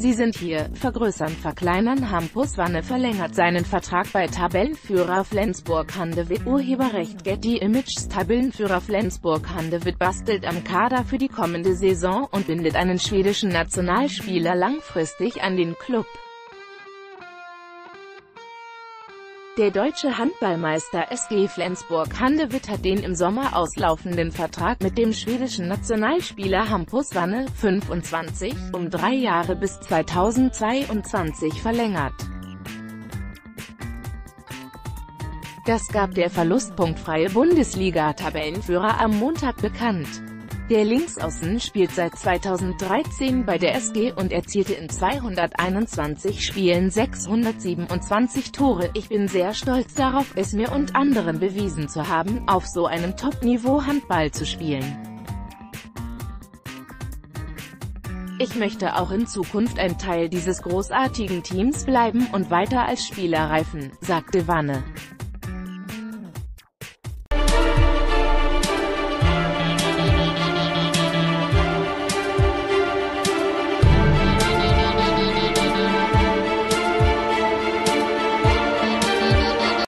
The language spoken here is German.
Sie sind hier, vergrößern, verkleinern. Hampus Wanne verlängert seinen Vertrag bei Tabellenführer Flensburg-Handewitt. Urheberrecht Getty Images. Tabellenführer Flensburg-Handewitt bastelt am Kader für die kommende Saison und bindet einen schwedischen Nationalspieler langfristig an den Club. Der deutsche Handballmeister SG Flensburg-Handewitt hat den im Sommer auslaufenden Vertrag mit dem schwedischen Nationalspieler Hampus Wanne, 25, um 3 Jahre bis 2022 verlängert. Das gab der verlustpunktfreie Bundesliga-Tabellenführer am Montag bekannt. Der Linksaußen spielt seit 2013 bei der SG und erzielte in 221 Spielen 627 Tore. Ich bin sehr stolz darauf, es mir und anderen bewiesen zu haben, auf so einem Top-Niveau Handball zu spielen. Ich möchte auch in Zukunft ein Teil dieses großartigen Teams bleiben und weiter als Spieler reifen, sagte Wanne.